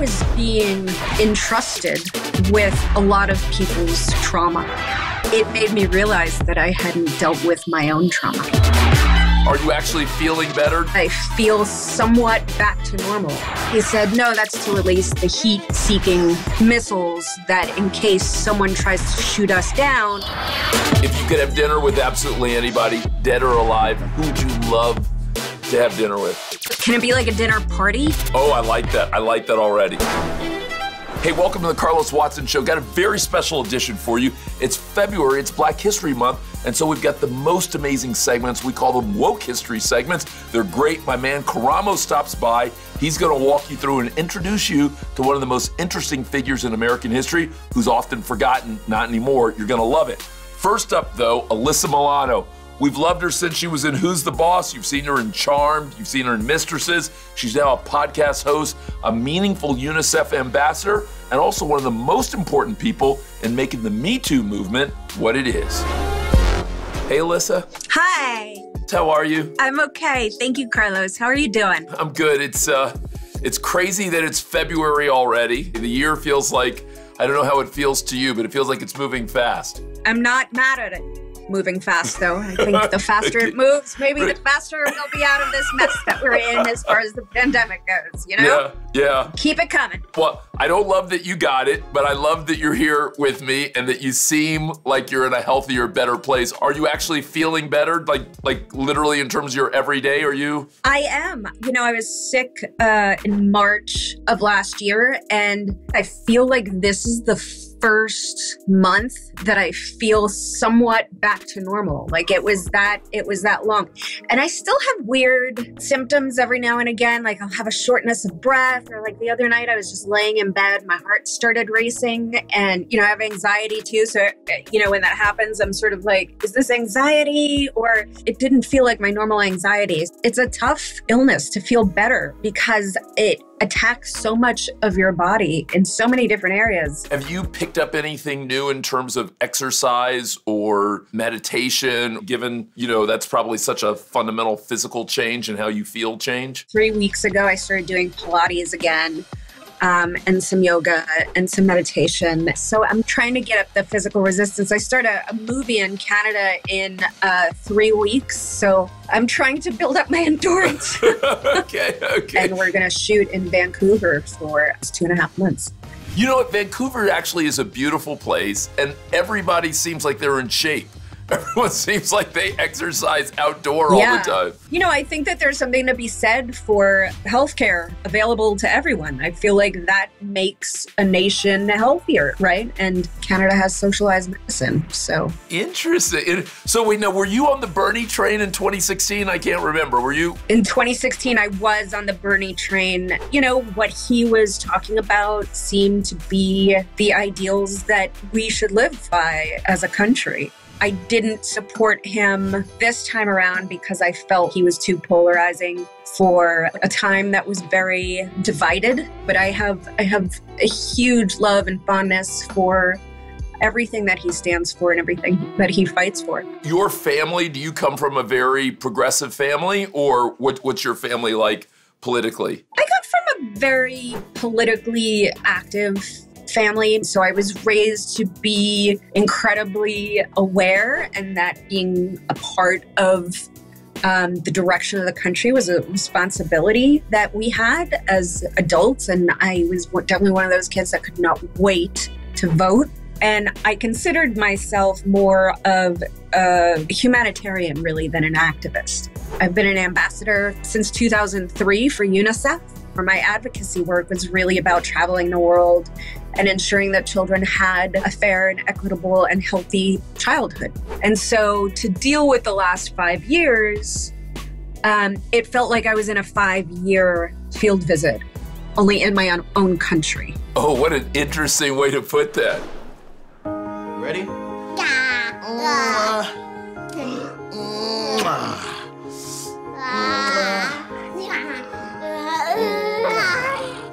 was being entrusted with a lot of people's trauma. It made me realize that I hadn't dealt with my own trauma. Are you actually feeling better? I feel somewhat back to normal. He said, no, that's to release the heat-seeking missiles that in case someone tries to shoot us down. If you could have dinner with absolutely anybody, dead or alive, who would you love to have dinner with? Can it be like a dinner party? Oh, I like that. I like that already. Hey, welcome to the Carlos Watson Show. Got a very special edition for you. It's February, it's Black History Month, and so we've got the most amazing segments. We call them woke history segments. They're great. My man Karamo stops by. He's gonna walk you through and introduce you to one of the most interesting figures in American history who's often forgotten, not anymore. You're gonna love it. First up though, Alyssa Milano. We've loved her since she was in Who's the Boss? You've seen her in Charmed, you've seen her in Mistresses. She's now a podcast host, a meaningful UNICEF ambassador, and also one of the most important people in making the Me Too movement what it is. Hey, Alyssa. Hi. How are you? I'm okay, thank you, Carlos. How are you doing? I'm good. It's crazy that it's February already. The year feels like, I don't know how it feels to you, but it feels like it's moving fast. I'm not mad at it. Moving fast, though. I think the faster it moves, maybe the faster we'll be out of this mess that we're in as far as the pandemic goes, you know? Yeah. Keep it coming. Well, I don't love that you got it, but I love that you're here with me and that you seem like you're in a healthier, better place. Are you actually feeling better? Like literally in terms of your everyday, are you? I am. You know, I was sick in March of last year, and I feel like this is the first month that I feel somewhat back to normal. Like it was that long. And I still have weird symptoms every now and again. Like I'll have a shortness of breath, or like the other night I was just laying in bed, my heart started racing, and you know, I have anxiety too. So, you know, when that happens, I'm sort of like, is this anxiety? Or it didn't feel like my normal anxiety. It's a tough illness to feel better because it attacks so much of your body in so many different areas. Have you picked up anything new in terms of exercise or meditation, given, you know, that's probably such a fundamental physical change and how you feel change? 3 weeks ago, I started doing Pilates again. And some yoga and some meditation. So I'm trying to get up the physical resistance. I start a movie in Canada in 3 weeks. So I'm trying to build up my endurance. Okay. And we're gonna shoot in Vancouver for 2.5 months. You know what, Vancouver actually is a beautiful place, and everybody seems like they're in shape. Everyone seems like they exercise outdoor all the time. You know, I think that there's something to be said for healthcare available to everyone. I feel like that makes a nation healthier, right? And Canada has socialized medicine, so. Interesting. So wait, now, were you on the Bernie train in 2016? I can't remember, were you? In 2016, I was on the Bernie train. You know, what he was talking about seemed to be the ideals that we should live by as a country. I didn't support him this time around because I felt he was too polarizing for a time that was very divided. But I have a huge love and fondness for everything that he stands for and everything that he fights for. Your family, do you come from a very progressive family, or what's your family like politically? I come from a very politically active family. So I was raised to be incredibly aware, and that being a part of the direction of the country was a responsibility that we had as adults. And I was definitely one of those kids that could not wait to vote. And I considered myself more of a humanitarian really than an activist. I've been an ambassador since 2003 for UNICEF. My advocacy work was really about traveling the world and ensuring that children had a fair and equitable and healthy childhood. And so to deal with the last 5 years, it felt like I was in a 5-year field visit, only in my own country. Oh, what an interesting way to put that. Ready?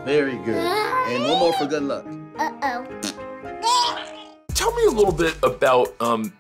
Very good. And one more for good luck. Uh-oh. tell me a little bit about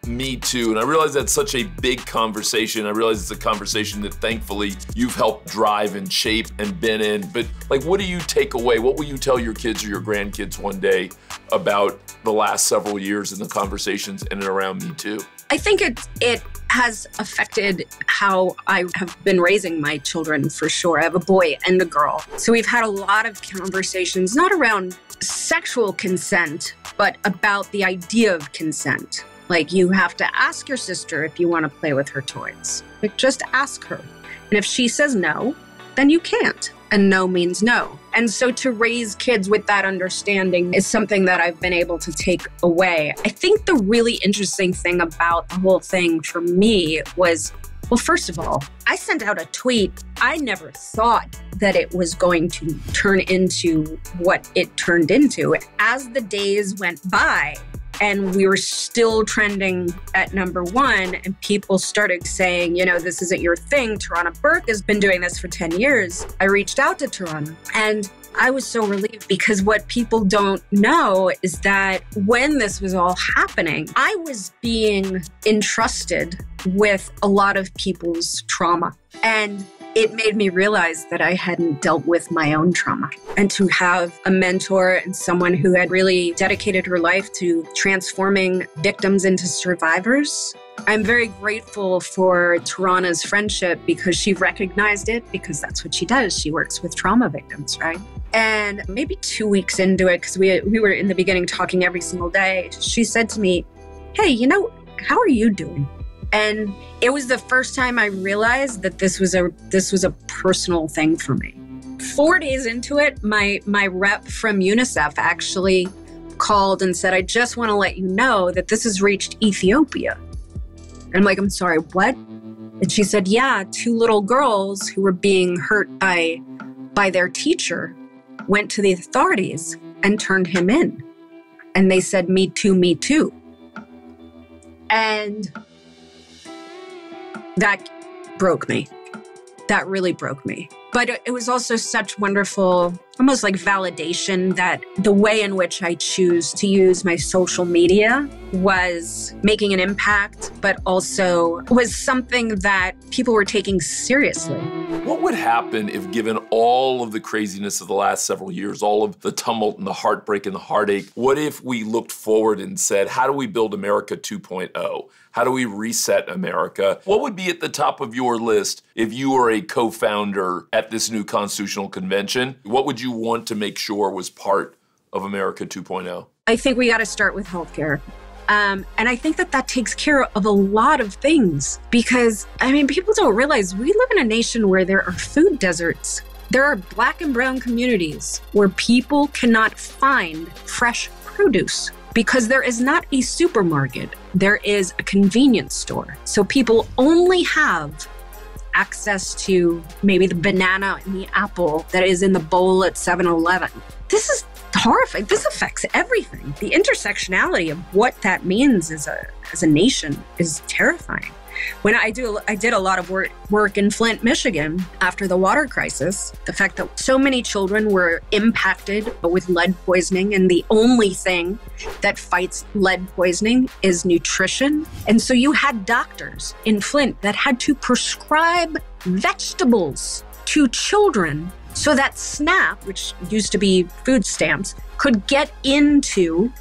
Me Too, and I realize that's such a big conversation. I realize it's a conversation that thankfully you've helped drive and shape and been in, but like, what do you take away? What will you tell your kids or your grandkids one day about the last several years and the conversations in and around Me Too? I think it has affected how I have been raising my children, for sure. I have a boy and a girl. So we've had a lot of conversations, not around sexual consent, but about the idea of consent. Like, you have to ask your sister if you want to play with her toys. Like, just ask her. And if she says no, then you can't. And no means no. And so to raise kids with that understanding is something that I've been able to take away. I think the really interesting thing about the whole thing for me was, well, first of all, I sent out a tweet. I never thought that it was going to turn into what it turned into. As the days went by, and we were still trending at #1, and people started saying, you know, this isn't your thing. Tarana Burke has been doing this for 10 years. I reached out to Tarana, and I was so relieved, because what people don't know is that when this was all happening, I was being entrusted with a lot of people's trauma. And it made me realize that I hadn't dealt with my own trauma. And to have a mentor and someone who had really dedicated her life to transforming victims into survivors. I'm very grateful for Tarana's friendship, because she recognized it, because that's what she does. She works with trauma victims, right? And maybe 2 weeks into it, because we were in the beginning talking every single day, she said to me, hey, you know, how are you doing? And it was the first time I realized that this was a personal thing for me. 4 days into it, my rep from UNICEF actually called and said, I just want to let you know that this has reached Ethiopia. And I'm like, I'm sorry, what? And she said, yeah, 2 little girls who were being hurt by their teacher went to the authorities and turned him in. And they said, me too, me too. And that broke me. That really broke me. But it was also such wonderful, almost like validation, that the way in which I choose to use my social media was making an impact, but also was something that people were taking seriously. What would happen if, given all of the craziness of the last several years, all of the tumult and the heartbreak and the heartache, what if we looked forward and said, how do we build America 2.0? How do we reset America? What would be at the top of your list if you were a co-founder at this new constitutional convention? What would you want to make sure was part of America 2.0? I think we got to start with healthcare. And I think that takes care of a lot of things, because, I mean, people don't realize we live in a nation where there are food deserts. There are Black and brown communities where people cannot find fresh produce because there is not a supermarket. There is a convenience store. So people only have access to maybe the banana and the apple that is in the bowl at 7-Eleven. This is horrifying. This affects everything. The intersectionality of what that means as a nation is terrifying. When I did a lot of work in Flint, Michigan, after the water crisis, the fact that so many children were impacted with lead poisoning, and the only thing that fights lead poisoning is nutrition. And so you had doctors in Flint that had to prescribe vegetables to children so that SNAP, which used to be food stamps, could get into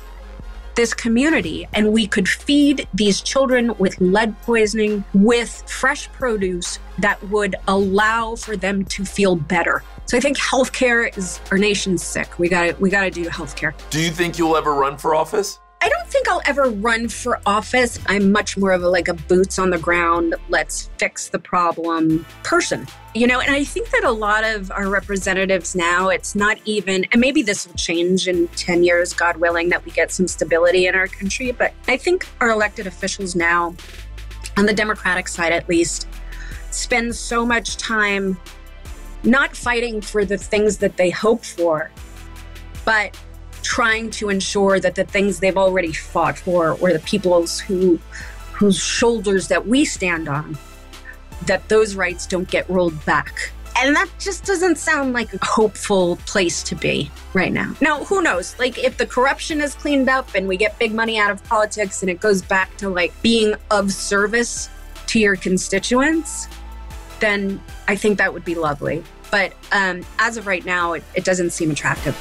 this community, and we could feed these children with lead poisoning with fresh produce that would allow for them to feel better. So I think healthcare is our nation's sick. We gotta do healthcare. Do you think you'll ever run for office? I don't think I'll ever run for office. I'm much more of a boots on the ground, let's fix the problem person. You know, and I think that a lot of our representatives now, it's not even, and maybe this will change in 10 years, God willing, that we get some stability in our country. But I think our elected officials now, on the Democratic side at least, spend so much time not fighting for the things that they hope for, but trying to ensure that the things they've already fought for, or the peoples whose shoulders that we stand on, that those rights don't get rolled back. And that just doesn't sound like a hopeful place to be right now. Now, who knows? Like, if the corruption is cleaned up and we get big money out of politics and it goes back to, like, being of service to your constituents, then I think that would be lovely. But as of right now, it doesn't seem attractive.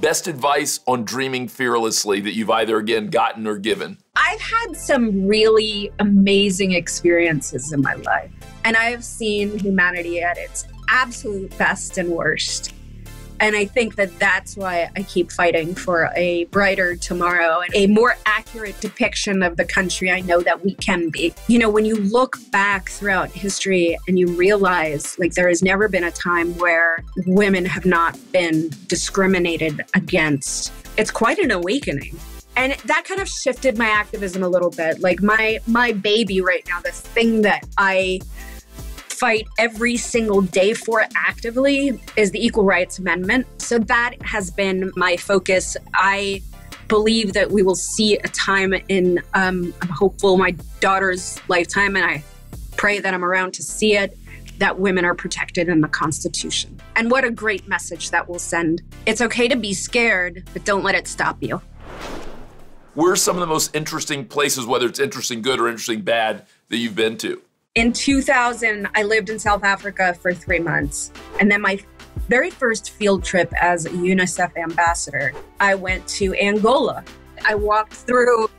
Best advice on dreaming fearlessly that you've either, again, gotten or given? I've had some really amazing experiences in my life, and I have seen humanity at its absolute best and worst. And I think that that's why I keep fighting for a brighter tomorrow and a more accurate depiction of the country I know that we can be. You know, when you look back throughout history and you realize, like, there has never been a time where women have not been discriminated against, it's quite an awakening. And that kind of shifted my activism a little bit. Like, my baby right now, this thing that I fight every single day for actively is the Equal Rights Amendment. So that has been my focus. I believe that we will see a time in, I'm hopeful, my daughter's lifetime, and I pray that I'm around to see it, that women are protected in the Constitution. And what a great message that will send. It's okay to be scared, but don't let it stop you. Where are some of the most interesting places, whether it's interesting good or interesting bad, that you've been to? In 2000, I lived in South Africa for 3 months. And then my very first field trip as a UNICEF ambassador, I went to Angola. I walked through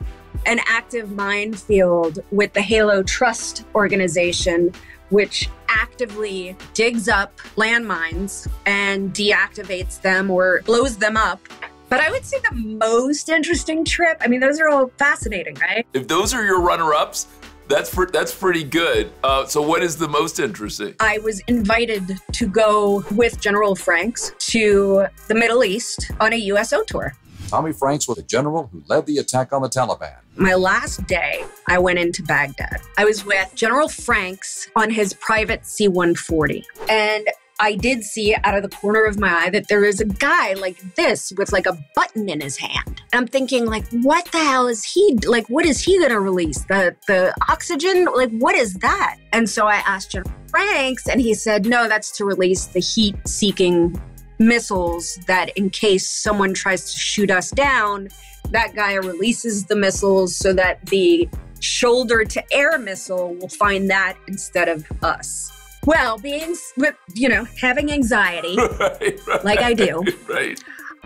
an active minefield with the Halo Trust organization, which actively digs up landmines and deactivates them or blows them up. But I would say the most interesting trip, I mean, those are all fascinating, right? If those are your runner-ups, that's pretty good. So what is the most interesting? I was invited to go with General Franks to the Middle East on a USO tour. Tommy Franks was the general who led the attack on the Taliban. My last day, I went into Baghdad. I was with General Franks on his private C-140. And I did see out of the corner of my eye that there is a guy like this with like a button in his hand. And I'm thinking, like, what the hell is he, like, what is he gonna release? The oxygen, like, what is that? And so I asked General Franks, and he said, no, that's to release the heat-seeking missiles that in case someone tries to shoot us down, that guy releases the missiles so that the shoulder-to-air missile will find that instead of us. Well, being, you know, having anxiety, right, like I do, right.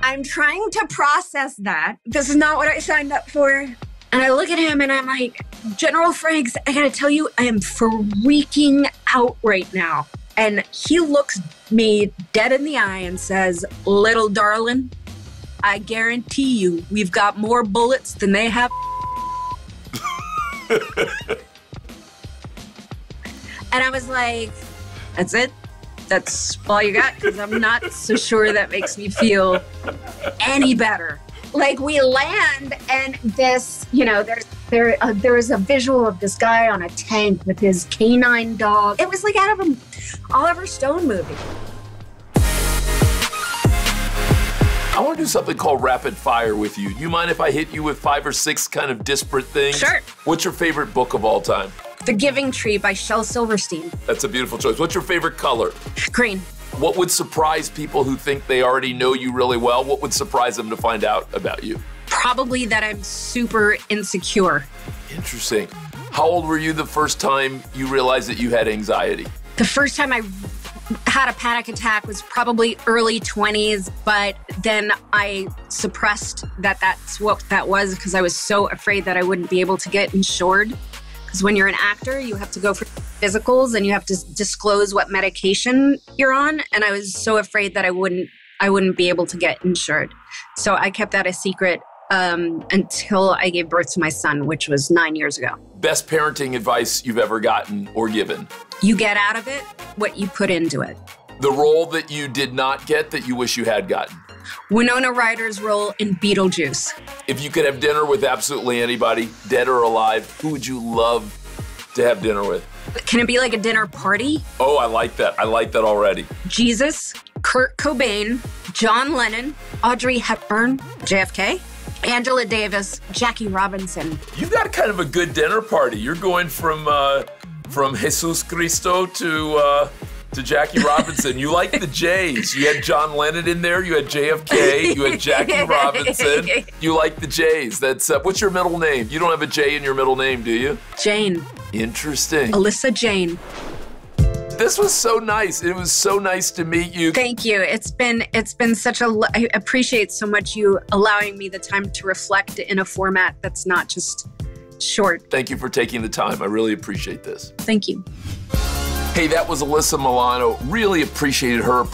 I'm trying to process that. This is not what I signed up for. And I look at him and I'm like, General Franks, I gotta tell you, I am freaking out right now. And he looks me dead in the eye and says, little darling, I guarantee you, we've got more bullets than they have. And I was like, that's it? That's all you got? Because I'm not so sure that makes me feel any better. Like, we land and this, you know, there is a visual of this guy on a tank with his canine dog. It was like out of an Oliver Stone movie. I want to do something called rapid fire with you. You mind if I hit you with 5 or 6 kind of disparate things? Sure. What's your favorite book of all time? The Giving Tree by Shel Silverstein. That's a beautiful choice. What's your favorite color? Green. What would surprise people who think they already know you really well? What would surprise them to find out about you? Probably that I'm super insecure. Interesting. How old were you the first time you realized that you had anxiety? The first time I had a panic attack was probably early 20s, but then I suppressed that that's what that was because I was so afraid that I wouldn't be able to get insured. Because when you're an actor, you have to go for physicals and you have to disclose what medication you're on. And I was so afraid that I wouldn't be able to get insured. So I kept that a secret until I gave birth to my son, which was 9 years ago. Best parenting advice you've ever gotten or given? You get out of it what you put into it. The role that you did not get that you wish you had gotten? Winona Ryder's role in Beetlejuice. If you could have dinner with absolutely anybody, dead or alive, who would you love to have dinner with? Can it be like a dinner party? Oh, I like that. I like that already. Jesus, Kurt Cobain, John Lennon, Audrey Hepburn, JFK, Angela Davis, Jackie Robinson. You got kind of a good dinner party. You're going from Jesus Cristo to Jackie Robinson. You like the J's. You had John Lennon in there. You had JFK. You had Jackie Robinson. You like the J's. That's what's your middle name? You don't have a J in your middle name, do you? Jane. Interesting. Alyssa Jane. This was so nice. It was so nice to meet you. Thank you. It's been such a, I appreciate so much you allowing me the time to reflect in a format that's not just short. Thank you for taking the time. I really appreciate this. Thank you. Hey, that was Alyssa Milano. Really appreciated her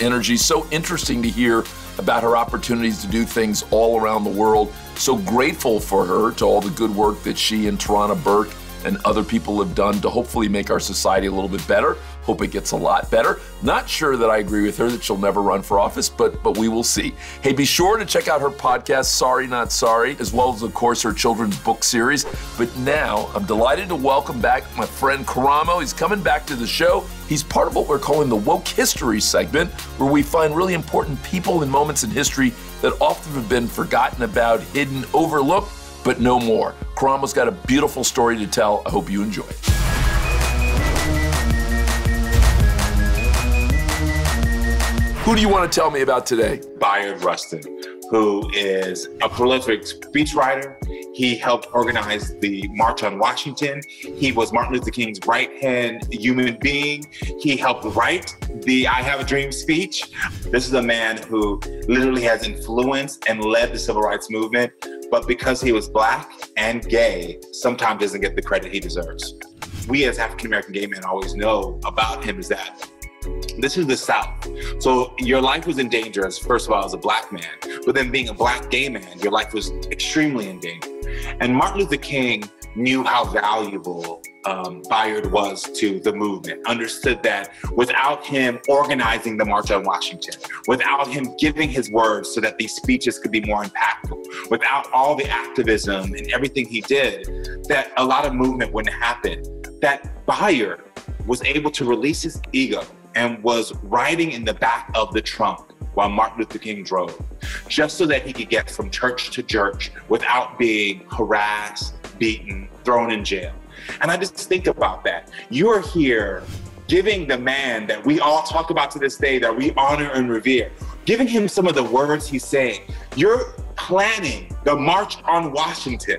energy. So interesting to hear about her opportunities to do things all around the world. So grateful for her, to all the good work that she and Tarana Burke and other people have done to hopefully make our society a little bit better. Hope it gets a lot better. Not sure that I agree with her that she'll never run for office, but we will see. Hey, be sure to check out her podcast, Sorry Not Sorry, as well as, of course, her children's book series. But now I'm delighted to welcome back my friend Karamo. He's coming back to the show. He's part of what we're calling the Woke History segment, where we find really important people and moments in history that often have been forgotten about, hidden, overlooked, but no more. Karamo's got a beautiful story to tell. I hope you enjoy. Who do you want to tell me about today? Bayard Rustin, who is a prolific speechwriter. He helped organize the March on Washington. He was Martin Luther King's right-hand human being. He helped write the I Have a Dream speech. This is a man who literally has influenced and led the civil rights movement, but because he was Black and gay, sometimes doesn't get the credit he deserves. We as African-American gay men always know about him is that this is the South. So your life was in danger, as first of all, as a Black man, but then being a Black gay man, your life was extremely in danger. And Martin Luther King knew how valuable Bayard was to the movement, understood that without him organizing the March on Washington, without him giving his words so that these speeches could be more impactful, without all the activism and everything he did, that a lot of movement wouldn't happen. That Bayard was able to release his ego and was riding in the back of the trunk while Martin Luther King drove, just so that he could get from church to church without being harassed, beaten, thrown in jail. And I just think about that. You're here giving the man that we all talk about to this day, that we honor and revere, giving him some of the words he's saying. You're planning the March on Washington,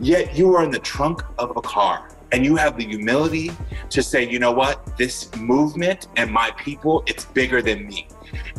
yet you are in the trunk of a car. And you have the humility to say, you know what, this movement and my people, it's bigger than me.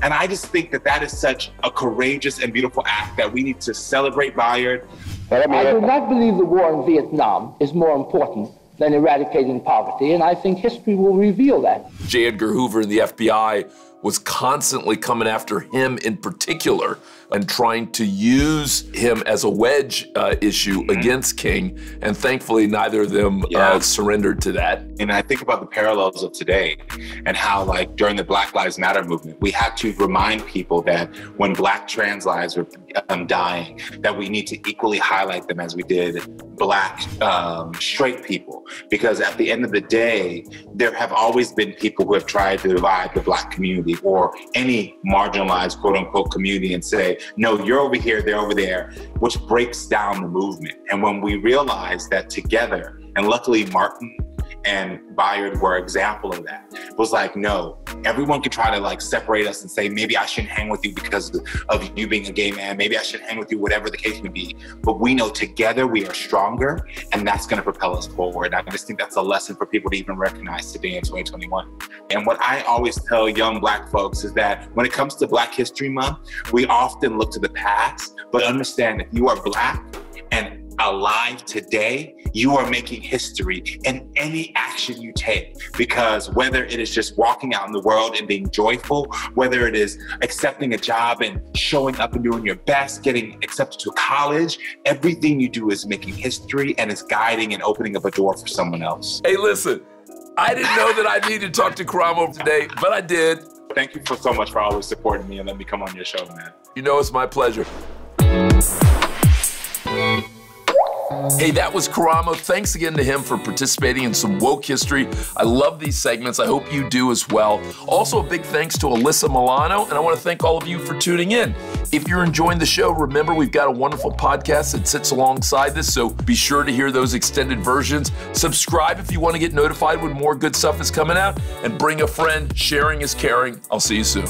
And I just think that that is such a courageous and beautiful act that we need to celebrate Bayard. I do not believe the war in Vietnam is more important than eradicating poverty, and I think history will reveal that. J. Edgar Hoover and the FBI was constantly coming after him in particular and trying to use him as a wedge issue against King. And thankfully, neither of them surrendered to that. And I think about the parallels of today and how, like, during the Black Lives Matter movement, we had to remind people that when Black trans lives were dying, that we need to equally highlight them as we did Black straight people. Because at the end of the day, there have always been people who have tried to divide the Black community or any marginalized, quote unquote, community and say, no, you're over here, they're over there, which breaks down the movement. And when we realize that together, and luckily Martin and Bayard were an example of that, it was like, no, everyone could try to like separate us and say, maybe I shouldn't hang with you because of you being a gay man, maybe I shouldn't hang with you, whatever the case may be. But we know together we are stronger, and that's gonna propel us forward. I just think that's a lesson for people to even recognize today in 2021. And what I always tell young Black folks is that when it comes to Black History Month, we often look to the past, but understand if you are Black and alive today, you are making history in any action you take. Because whether it is just walking out in the world and being joyful, whether it is accepting a job and showing up and doing your best, getting accepted to college, everything you do is making history and is guiding and opening up a door for someone else. Hey, listen, I didn't know that I needed to talk to Karamo today, but I did. Thank you for so much for always supporting me and letting me come on your show, man. You know, it's my pleasure. Hey, that was Karamo. Thanks again to him for participating in some woke history. I love these segments. I hope you do as well. Also, a big thanks to Alyssa Milano, and I want to thank all of you for tuning in. If you're enjoying the show, remember we've got a wonderful podcast that sits alongside this, so be sure to hear those extended versions. Subscribe if you want to get notified when more good stuff is coming out, and bring a friend. Sharing is caring. I'll see you soon.